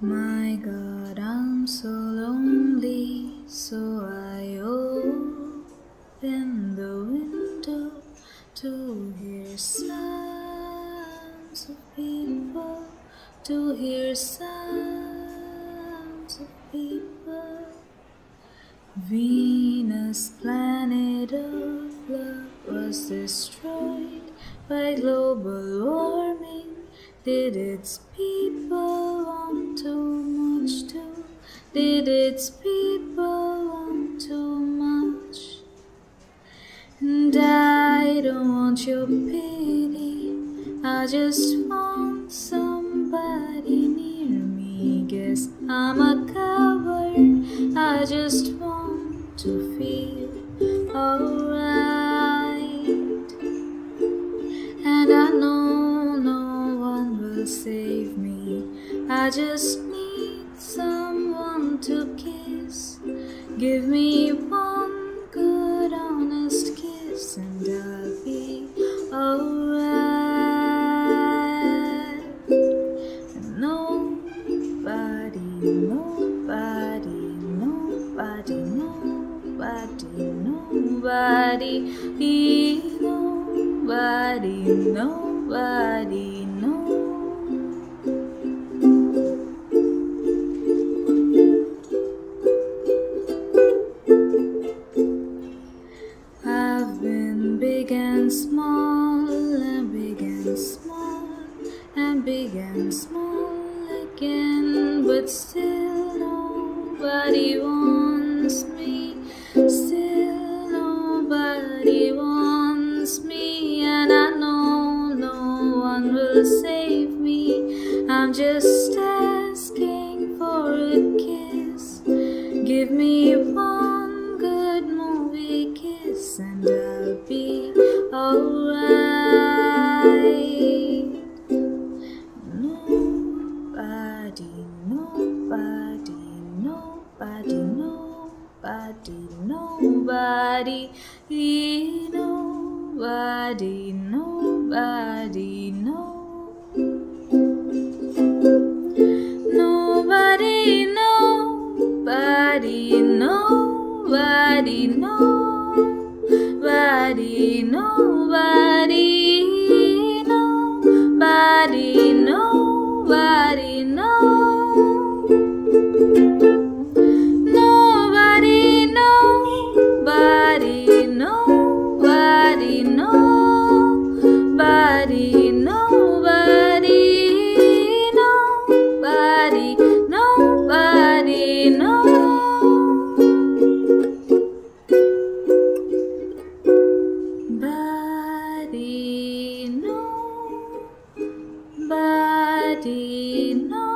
My God, I'm so lonely, so I open the window to hear sounds of people, to hear sounds of people. Venus, planet of love, was destroyed by global warming. Did its people want too much too? Did its people want too much? And I don't want your pity, I just want somebody near me. Guess I'm a coward, I just want to feel alright. And I know no one will save me, I just need someone to kiss. Give me one good honest kiss and I'll be alright. And nobody, nobody, nobody, nobody, nobody, nobody, nobody, nobody. I've been big and small, and big and small, and big and small again, but still nobody wants me, still nobody wants me. And I know no one will save me, I'm just asking for a kiss. Give me one good movie kiss and I'll be alright. Nobody, nobody, nobody, nobody, nobody, nobody, nobody, nobody. Nobody, nobody, nobody, nobody, nobody, no. Nobody, nobody, nobody, nobody, nobody, nobody, nobody, no. Nobody, nobody, nobody.